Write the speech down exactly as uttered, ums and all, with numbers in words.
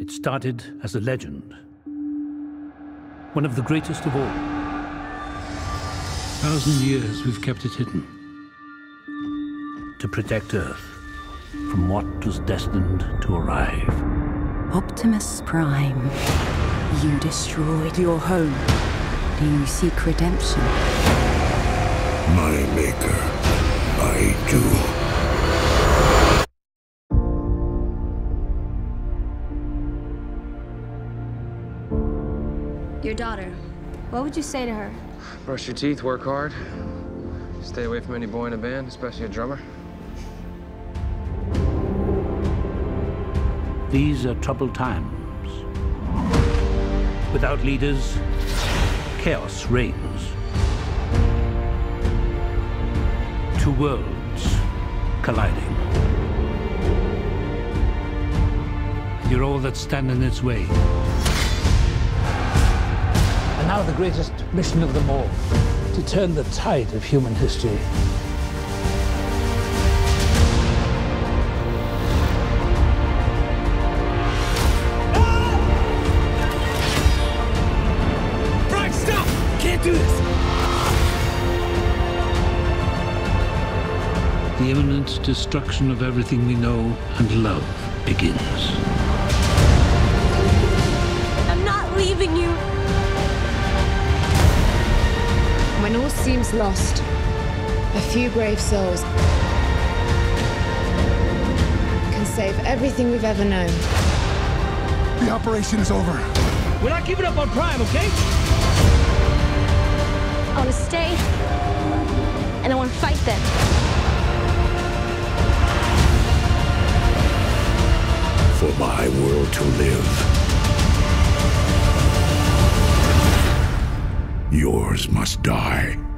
It started as a legend, one of the greatest of all. A thousand years we've kept it hidden, to protect Earth from what was destined to arrive. Optimus Prime, you destroyed your home. Do you seek redemption? My maker, I do. Your daughter, what would you say to her? Brush your teeth, work hard. Stay away from any boy in a band, especially a drummer. These are troubled times. Without leaders, chaos reigns. Two worlds colliding. You're all that stand in its way. Now the greatest mission of them all, to turn the tide of human history. Ah! Frank, stop! Can't do this! The imminent destruction of everything we know and love begins. I'm not leaving you! When all seems lost, a few brave souls can save everything we've ever known. The operation is over. We're not giving up on Prime, okay? I want to stay, and I want to fight them. For my world to live, yours must die.